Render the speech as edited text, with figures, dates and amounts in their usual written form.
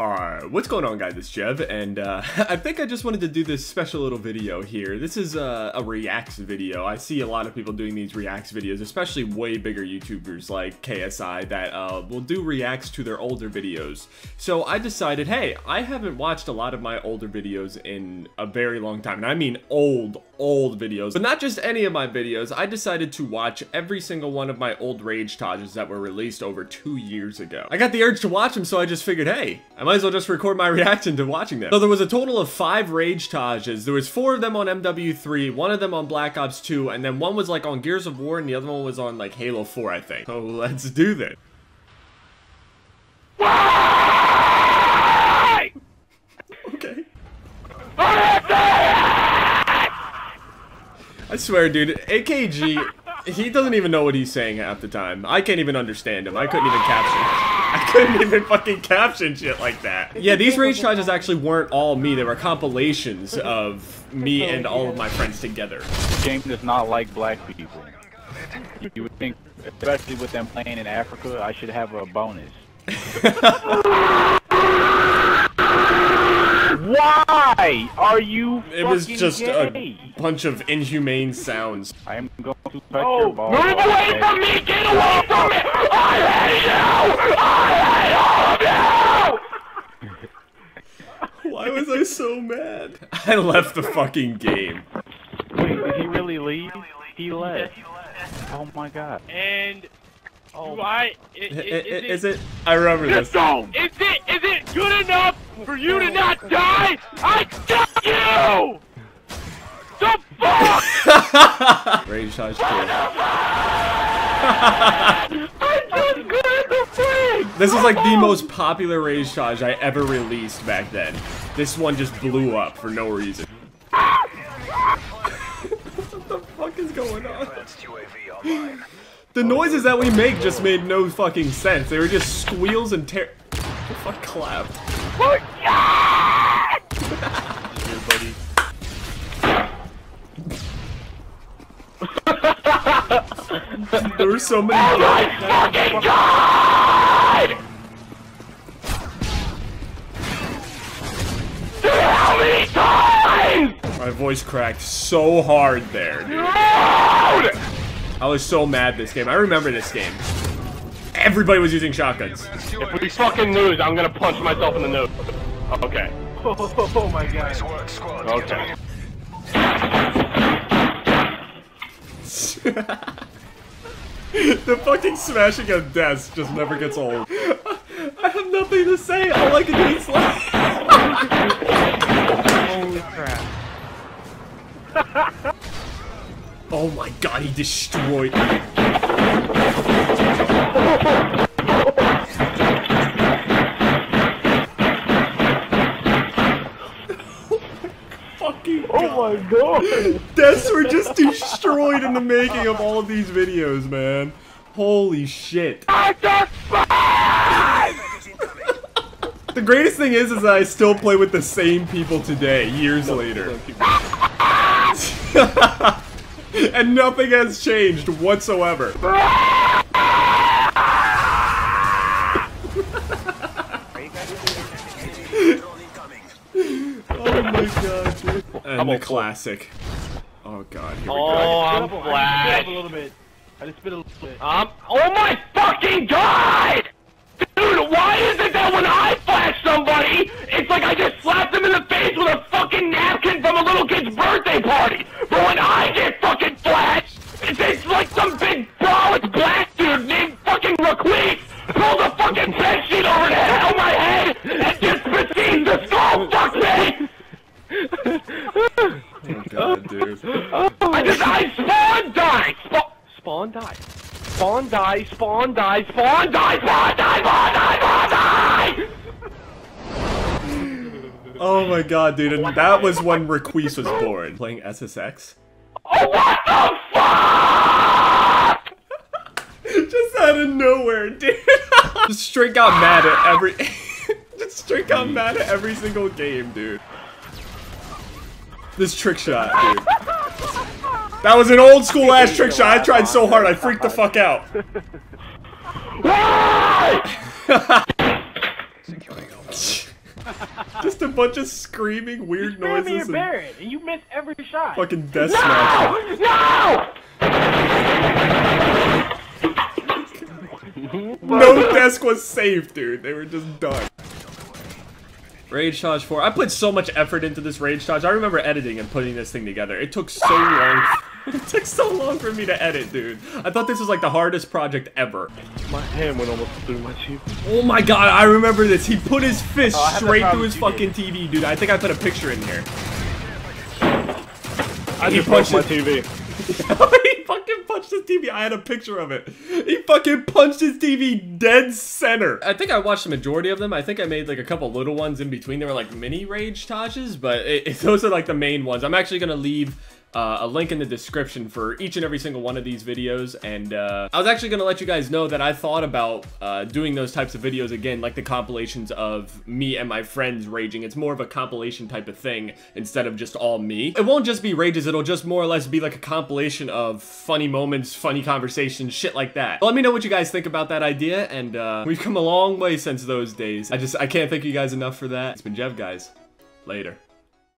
Alright, what's going on guys, it's Jev, and I think I just wanted to do this special little video here. This is a reacts video. I see a lot of people doing these reacts videos, especially way bigger YouTubers like KSI that will do reacts to their older videos. So I decided, hey, I haven't watched a lot of my older videos in a very long time, and I mean old videos, but not just any of my videos. I decided to watch every single one of my old RAGETAGEs that were released over 2 years ago. I got the urge to watch them, so I just figured, hey, I might as well just record my reaction to watching them. So there was a total of 5 RAGETAGEs. There was 4 of them on MW3, 1 of them on Black Ops 2, and then 1 was like on Gears of War, and the other one was on like Halo 4, I think. So let's do this. Why? Okay. I swear, dude, AKG, he doesn't even know what he's saying half the time. I can't even understand him. I couldn't even caption him. I couldn't even fucking caption shit like that. Yeah, these RAGETAGEs actually weren't all me. They were compilations of me and all of my friends together. This game does not like black people. You would think, especially with them playing in Africa, I should have a bonus. Why are you fucking gay? It was just a bunch of inhumane sounds. I am going to touch your balls. Move away from me! Get away from me! I hate you! I hate all of you! Why was I so mad? I left the fucking game. Wait, did he really leave? He left. Oh my god. And... oh, is it? I remember this. Is it good enough for you to not die? I got you. The fuck! RAGETAGE 2. I just got the thing. This is like the most popular RAGETAGE I ever released back then. This one just blew up for no reason. What the fuck is going on? The noises that we make just made no fucking sense. They were just squeals and tear. The fuck clapped. Here, buddy. There were so many. Oh my fucking god! How many times? My voice cracked so hard there, dude. Loud! I was so mad this game. I remember this game. Everybody was using shotguns. If we fucking lose, I'm gonna punch myself in the nose. Okay. Oh my god. Okay. The fucking smashing of deaths just never gets old. I have nothing to say. All I can do is laugh. Holy crap. Oh my god, he destroyed me. Fucking oh my god. Deaths were just destroyed in the making of all of these videos, man. Holy shit. The greatest thing is that I still play with the same people today, years later. And nothing has changed whatsoever. Oh my god, dude. And the classic. Oh god, here we go. Oh, I'm flat. I just spit a little bit. Oh my fucking god! Dude, why is it that when I flash somebody, it's like I just slapped them in the face with a fucking napkin from a little kid's birthday party? But when I get fucking flashed, it's like some big brolic black dude named fucking Raquise pulled a fucking bed sheet over to hell my head and just besieges the skull. Fuck me! Oh god, dude. I spawn die! Spawn die. Spawn die, spawn die, spawn die, spawn die, spawn die, spawn die! Oh my god, dude, and that was when Raquise was born. Playing SSX? Oh, what the fuck?! Just out of nowhere, dude. Just straight out mad at every- Just straight out mad at every single game, dude. This trick shot, dude. That was an old school ass trick shot. I tried so hard, I freaked the fuck out. Just a bunch of screaming weird noises. You're Barrett, and you missed every shot. Fucking death smash. No! No desk was saved, dude. They were just done. RAGETAGE 4. I put so much effort into this RAGETAGE. I remember editing and putting this thing together. It took so long. It took so long for me to edit, dude. I thought this was like the hardest project ever. My hand went almost through my TV. Oh my god, I remember this. He put his fist straight through his fucking TV, dude. I think I put a picture in here. I just punched my TV. He fucking punched his TV. I had a picture of it. He fucking punched his TV dead center. I think I watched the majority of them. I think I made like a couple little ones in between. They were like mini RAGETAGEs, but those are like the main ones. I'm actually gonna leave a link in the description for each and every single one of these videos, and I was actually gonna let you guys know that I thought about doing those types of videos again, like the compilations of me and my friends raging. It's more of a compilation type of thing instead of just all me. It won't just be rages, it'll just more or less be like a compilation of funny moments, funny conversations, shit like that. Let me know what you guys think about that idea, and we've come a long way since those days. I can't thank you guys enough for that. It's been Jev, guys. Later.